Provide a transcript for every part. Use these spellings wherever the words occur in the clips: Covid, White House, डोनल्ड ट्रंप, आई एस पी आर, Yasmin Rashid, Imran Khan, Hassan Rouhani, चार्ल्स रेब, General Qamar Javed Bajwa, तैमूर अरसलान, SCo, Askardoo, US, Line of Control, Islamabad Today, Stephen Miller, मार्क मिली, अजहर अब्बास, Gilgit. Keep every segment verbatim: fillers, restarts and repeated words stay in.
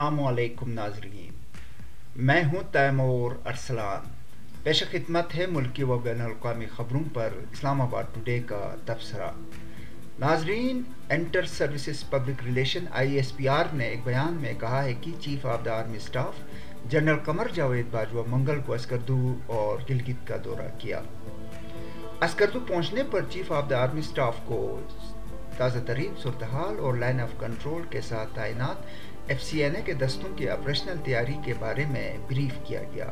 अस्सलामुअलैकुम नाजरीन, मैं हूं तैमूर अरसलान। पेश खिदमत है मुल्की व बैन अवी ख़बरों पर इस्लामाबाद टुडे का तबसरा। नाजरीन, inter services public relations आई एस पी आर ने एक बयान में कहा है कि chief of the army staff general Qamar Javed Bajwa मंगल को अस्करदू और गिलगित का दौरा किया। अस्करदू पहुँचने पर chief of the army staff को ताज़ा तरीन सूरतहाल और लाइन ऑफ कंट्रोल के साथ तैनात एफ सी एन ए के दस्तों की ऑपरेशनल तैयारी के बारे में ब्रीफ किया गया।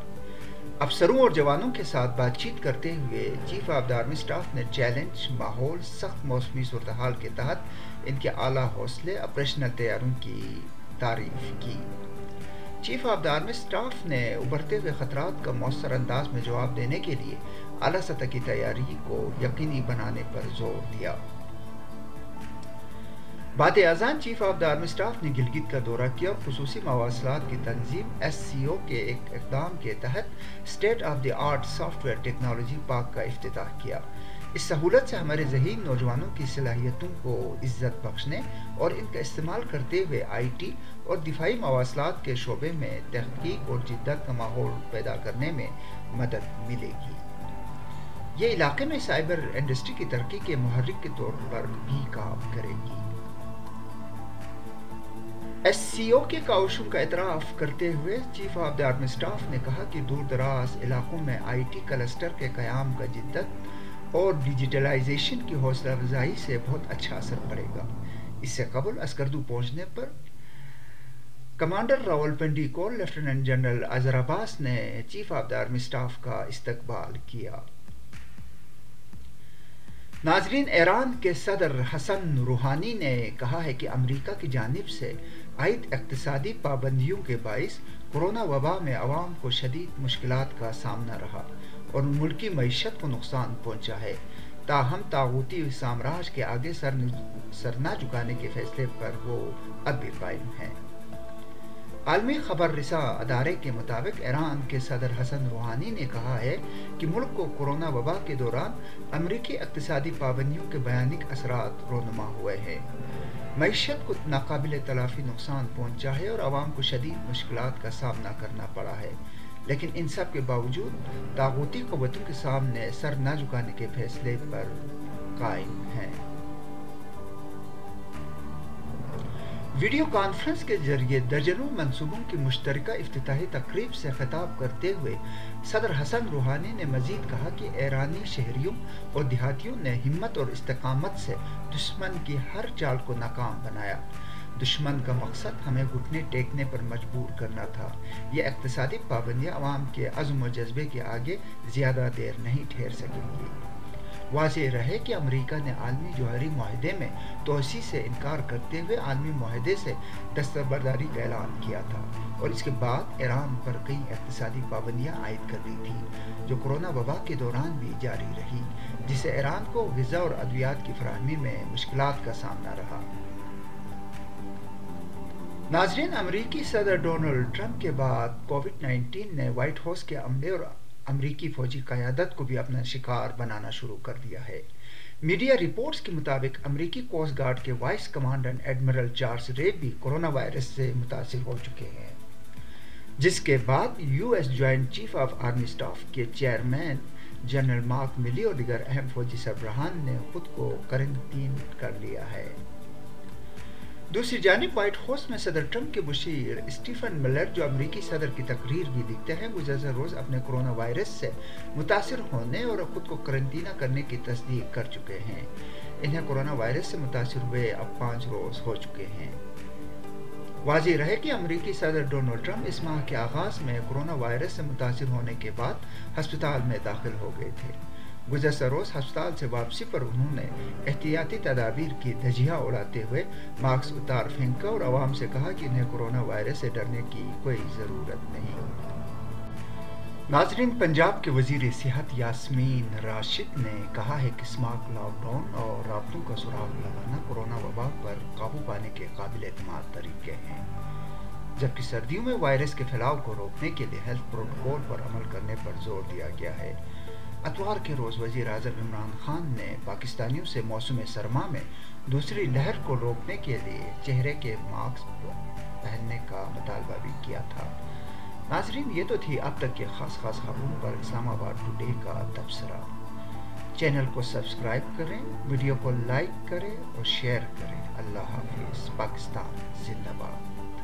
अफसरों और जवानों के साथ बातचीत करते हुए chief of the army staff ने चैलेंज माहौल सख्त मौसमी सूरतहाल के तहत इनके आला हौसले ऑपरेशनल तैयारियों की तारीफ की। Chief of the army staff ने उभरते हुए खतरात का मौसर अंदाज में जवाब देने के लिए आला सतह की तैयारी को यकीनी बनाने पर जोर दिया। बाद अज़ान chief of the army staff ने गिलगित का दौरा किया और खुसूसी मवासलात की तंजीम एस सी ओ के एक इक़दाम के तहत state of the art software technology park का इफ्तिताह किया। इस सहूलत से हमारे जहीन नौजवानों की सलाहियतों को इज्जत बख्शने और इनका इस्तेमाल करते हुए आई टी और दिफाई मवासलात के शोबे में तहकीक और जिद्दत का माहौल पैदा करने में मदद मिलेगी। ये इलाके में साइबर इंडस्ट्री की तरक्की के मुहर्रिक के तौर पर भी काम करेगी। एस सी ओ के काउशुम का एतराफ़ करते हुए chief of the army staff ने कहा कि दूर दराज इलाकों में आई टी क्लस्टर के क़याम का जिद्दत और डिजिटलाइजेशन की हौसला अफजाई से बहुत अच्छा असर पड़ेगा। इससे कबल अस्करदू पहुँचने पर commander Rawalpindi corps lieutenant general अजहर अब्बास ने chief of the army staff का इस्तकबाल किया। नाजरीन, ईरान के सदर हसन रूहानी ने कहा है कि अमेरिका की जानिब से आयद इक्तिसादी पाबंदियों के बाइस कोरोना वबा में आवाम को शदीद मुश्किलात का सामना रहा और मुल्की मईशत को नुकसान पहुंचा है। ताहम तागूती साम्राज्य के आगे सर सर न झुकाने के फैसले पर वो अब भी कायम है। आलमी खबर रिसा अदारे के मुताबिक ईरान के सदर हसन रूहानी ने कहा है कि मुल्क को कोरोना वबा के दौरान अमरीकी इक्तिसादी पाबंदियों के भयानक असरात रोनुमा हुए हैं। मईशत को नाकाबिल तलाफी नुकसान पहुंचा है और आवाम को शदीद मुश्किलात का सामना करना पड़ा है, लेकिन इन सब के बावजूद तागूती क़ुव्वतों के सामने सर न झुकाने के फैसले पर कायम हैं। वीडियो कॉन्फ्रेंस के जरिए दर्जनों मनसूबों की मुश्तरका इफ्तिताही तकरीब से खिताब करते हुए सदर हसन रूहानी ने मजीद कहा कि ईरानी शहरियों और देहातियों ने हिम्मत और इस्तकामत से दुश्मन की हर चाल को नाकाम बनाया। दुश्मन का मकसद हमें घुटने टेकने पर मजबूर करना था। यह इक्तिसादी पाबंदियाँ आवाम के अज़्म व जज्बे के आगे ज़्यादा देर नहीं ठहर सकेंगी। वाज़ेह रहे कि अमेरिका ने आलमी जौहरी माहदे में तोसी से इनकार करते हुए आलमी माहदे से दस्तबरदारी का ऐलान किया था और इसके बाद ईरान पर कई इक़्तिसादी पाबंदियाँ आयद कर दी थी जो कोरोना वबा के दौरान भी जारी रही, जिससे ईरान को ग़िज़ा और अद्वियात की फराहमी में मुश्किलात का सामना रहा। नाजरीन, अमरीकी सदर डोनल्ड ट्रंप के बाद कोविड नाइन्टीन ने वाइट हाउस के अमले और अमरीकी फौजी क़यादत को भी अपना शिकार बनाना शुरू कर दिया है। मीडिया रिपोर्ट्स के मुताबिक अमरीकी कोस्ट गार्ड के वाइस कमांडेंट एडमिरल चार्ल्स रेब भी कोरोना वायरस से मुतासिर हो चुके हैं, जिसके बाद U S joint chief of army staff के चेयरमैन जनरल मार्क मिली और दीगर अहम फौजी सरबराहान ने खुद को क्वारंटीन कर लिया है। दूसरी जानिब व्हाइट हाउस में सदर ट्रंप के मुशीर स्टीफन मिलर, जो अमरीकी सदर की तकरीर भी लिखते हैं, गुज़श्ता रोज़ अपने कोरोना वायरस से मुतासर होने और खुद को करंटीना करने की तस्दीक कर चुके हैं। इन्हें कोरोना वायरस से मुतासर हुए अब पाँच रोज़ हो चुके हैं। वाज़ेह रहे कि अमरीकी सदर डोनल्ड ट्रंप इस माह के आगाज़ में कोरोना वायरस से मुतासर होने के बाद हस्पताल में दाखिल हो गए थे। गुज़श्ता रोज़ हस्पताल से वापसी पर उन्होंने एहतियाती तदाबीर की धजिया उड़ाते हुए मास्क उतार फेंका और आवाम से कहा कि इन्हें कोरोना वायरस से डरने की कोई ज़रूरत नहीं। नाजरीन, पंजाब के वज़ीर सेहत यास्मीन राशिद ने कहा है कि स्मार्ट लॉकडाउन और राब्तों का सुराग लगाना कोरोना वबा पर काबू पाने के काबिल एतमाद तरीके हैं, जबकि सर्दियों में वायरस के फैलाव को रोकने के लिए हेल्थ प्रोटोकॉल पर अमल करने पर जोर दिया गया है। अतवार के रोज़ वज़ीर आज़म इमरान खान ने पाकिस्तानियों से मौसम सरमा में दूसरी लहर को रोकने के लिए चेहरे के मास्क पहनने का मुतालबा भी किया था। नाजरीन, ये तो थी अब तक के खास खास खबरों पर इस्लामाबाद टुडे का तबसरा। चैनल को सब्सक्राइब करें, वीडियो को लाइक करें और शेयर करें। अल्लाह हाफिज़। पाकिस्तान जिंदाबाद।